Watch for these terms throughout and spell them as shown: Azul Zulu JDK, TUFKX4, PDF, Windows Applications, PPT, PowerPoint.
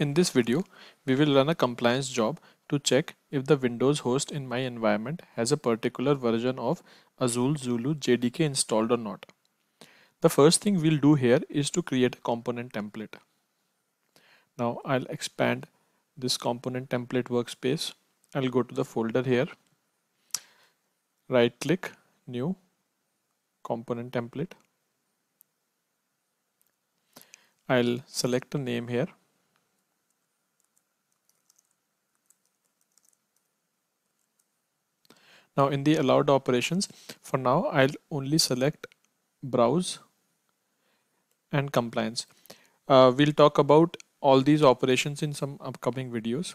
In this video, we will run a compliance job to check if the Windows host in my environment has a particular version of Azul Zulu JDK installed or not. The first thing we'll do here is to create a component template. Now I'll expand this component template workspace. I'll go to the folder here, right click, new, component template. I'll select a name here. Now in the allowed operations, for now I'll only select browse and compliance. We'll talk about all these operations in some upcoming videos.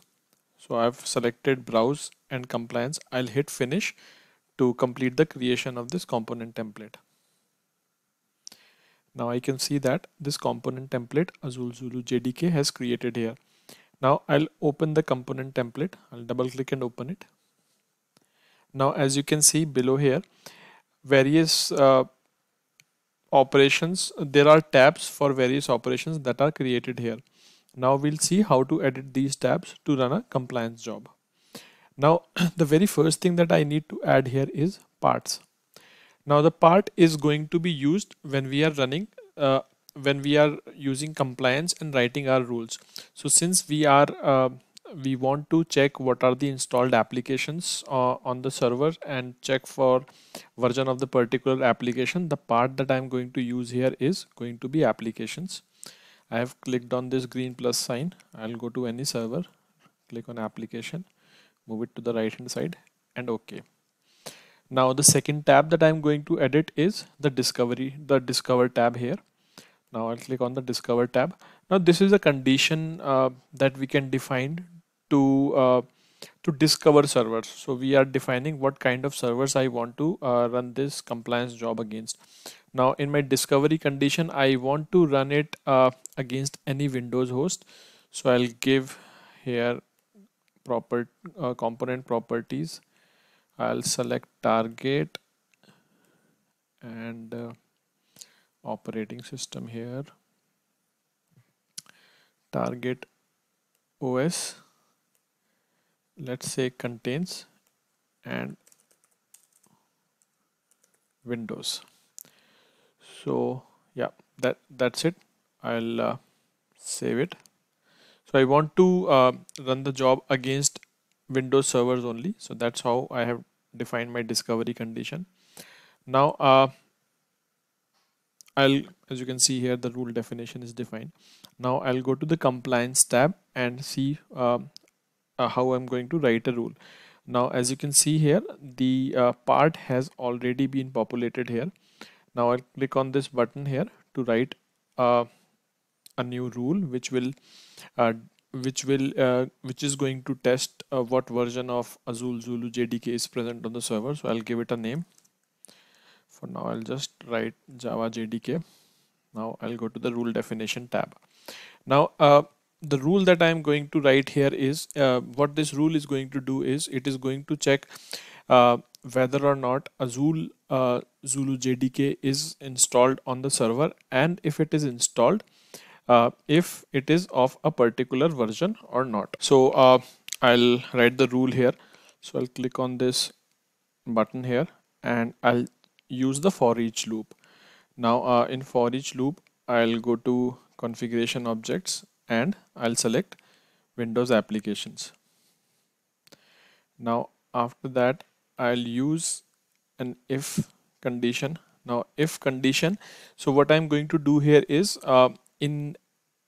So I've selected browse and compliance. I'll hit finish to complete the creation of this component template. Now I can see that this component template Azul Zulu JDK has created here. Now I'll open the component template. I'll double click and open it. Now as you can see below here, various operations, there are tabs for various operations that are created here. Now we'll see how to edit these tabs to run a compliance job. Now the very first thing that I need to add here is parts. Now the part is going to be used when we are using compliance and writing our rules. So since we want to check what are the installed applications on the server and check for version of the particular application, the part that I'm going to use here is going to be applications. I have clicked on this green plus sign. I'll go to any server, click on application, move it to the right hand side and OK. Now the second tab that I'm going to edit is the discover tab here. Now I'll click on the discover tab. Now this is a condition that we can define to discover servers. So we are defining what kind of servers I want to run this compliance job against. Now in my discovery condition, I want to run it against any Windows host. So I'll give here component properties. I'll select target and operating system here, target OS, let's say contains, and Windows. So yeah, that's it. I'll save it. So I want to run the job against Windows servers only. So that's how I have defined my discovery condition. Now as you can see here, the rule definition is defined. Now I'll go to the compliance tab and see how I'm going to write a rule. Now as you can see here, the part has already been populated here. Now I'll click on this button here to write a new rule which is going to test what version of Azul Zulu JDK is present on the server. So I'll give it a name. For now I'll just write Java JDK. Now I'll go to the rule definition tab. Now the rule that I'm going to write here is what this rule is going to do is it is going to check whether or not Azul Zulu JDK is installed on the server, and if it is installed, if it is of a particular version or not. So I'll write the rule here. So I'll click on this button here and I'll use the for each loop. Now in for each loop, I'll go to configuration objects and I'll select Windows applications. Now after that, I'll use an if condition. Now if condition, so what I'm going to do here is in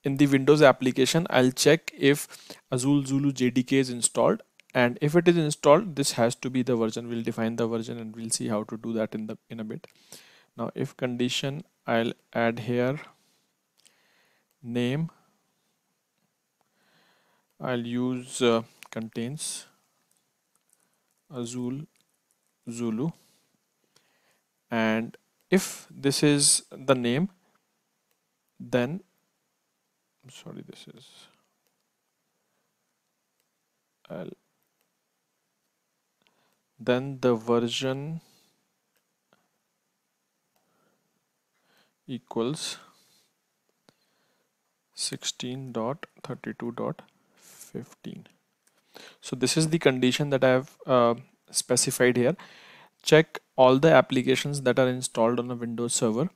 the Windows application, I'll check if Azul Zulu JDK is installed, and if it is installed, this has to be the version. We'll define the version and we'll see how to do that in a bit. Now if condition, I'll add here name, I'll use contains Azul Zulu, and if this is the name, then sorry, this is then the version equals 16.32.15. So this is the condition that I have specified here. Check all the applications that are installed on a Windows server.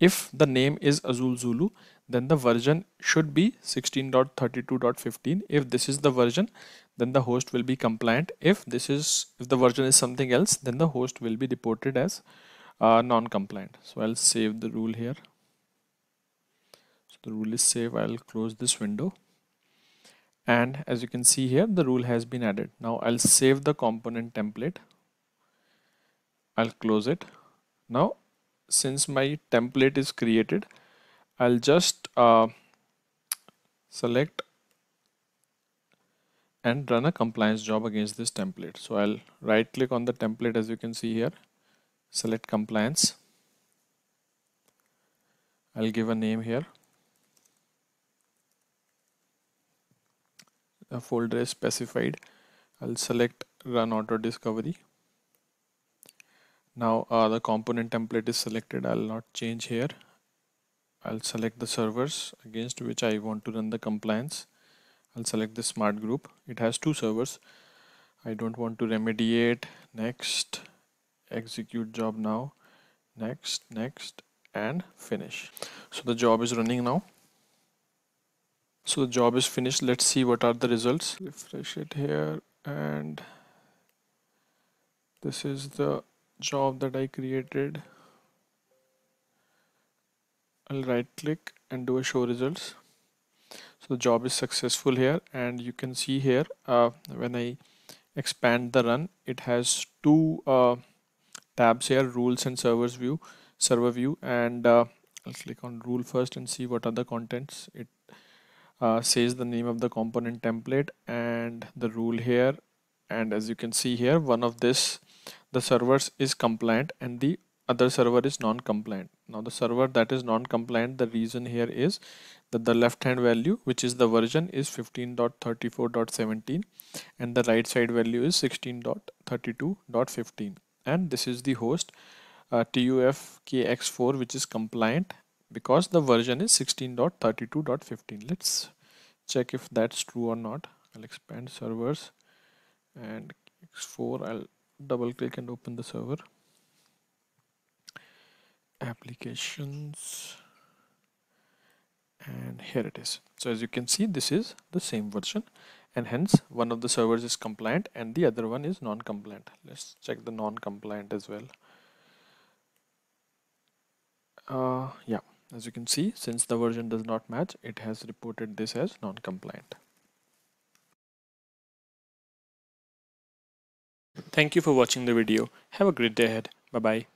If the name is Azul Zulu, then the version should be 16.32.15. If this is the version, then the host will be compliant. If the version is something else, then the host will be reported as non-compliant. So I'll save the rule here. So the rule is save. I'll close this window, and as you can see here, the rule has been added. Now I'll save the component template. I'll close it. Now since my template is created, I'll just select and run a compliance job against this template. So I'll right click on the template, as you can see here, select compliance. I'll give a name here. The folder is specified. I'll select run auto discovery. Now the component template is selected. I'll not change here. I'll select the servers against which I want to run the compliance. I'll select the smart group. It has two servers. I don't want to remediate. Next, execute job now, next, and finish. So the job is running now. So the job is finished. Let's see what are the results. Refresh it here, and this is the job that I created. I'll right click and do a show results. So the job is successful here, and you can see here when I expand the run, it has two tabs here, rules and servers view, server view, and I'll click on rule first and see what are the contents. It says the name of the component template and the rule here, and as you can see here, one of the servers is compliant and the other server is non-compliant. Now the server that is non-compliant, the reason here is that the left hand value, which is the version, is 15.34.17 and the right side value is 16.32.15, and this is the host TUFKX4, which is compliant because the version is 16.32.15. let's check if that's true or not. I'll expand servers and X4. I'll double click and open the server applications, and here it is. So as you can see, this is the same version, and hence one of the servers is compliant and the other one is non-compliant. Let's check the non-compliant as well. Yeah, as you can see, since the version does not match, it has reported this as non-compliant. Thank you for watching the video. Have a great day ahead. Bye bye.